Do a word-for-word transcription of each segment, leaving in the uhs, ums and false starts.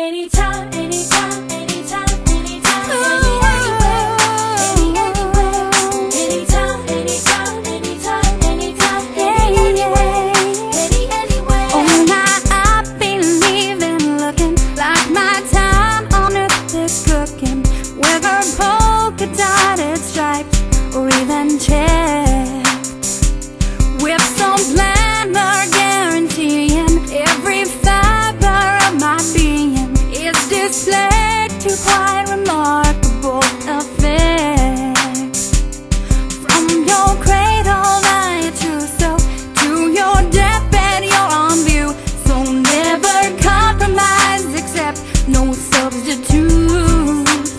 Anytime, anytime, anytime, anytime, anywhere, any, anywhere, anytime, anytime, anytime, anytime, any, anywhere, any, anywhere. Oh, now I've been leaving, looking like my time on earth is cooking, whether polka dotted stripes or even checked, with some planner guaranteeing every fiber of my being. Displayed to quite remarkable effects. From your cradle by your true self to your deathbed, you're on view. So never compromise, accept no substitute.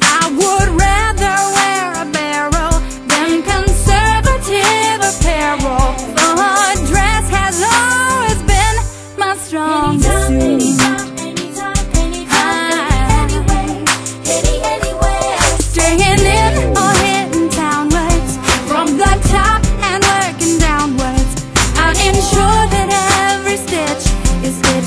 I would rather wear a barrel than conservative apparel. The dress has always been my strong suit.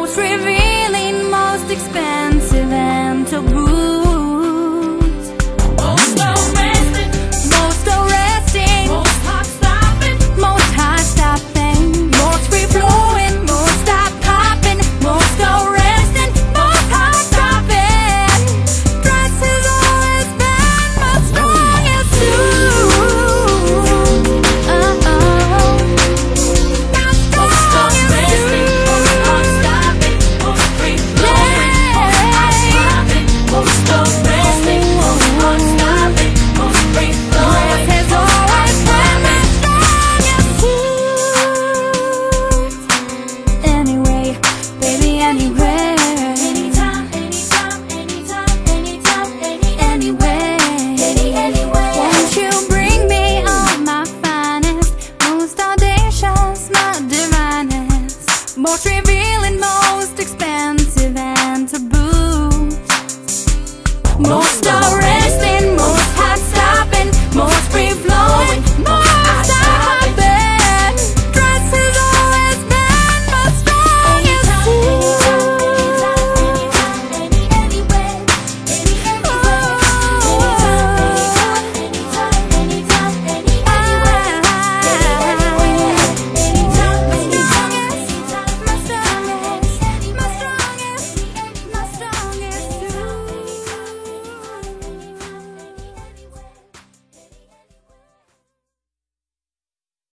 Most revealing, most expensive and taboo. Most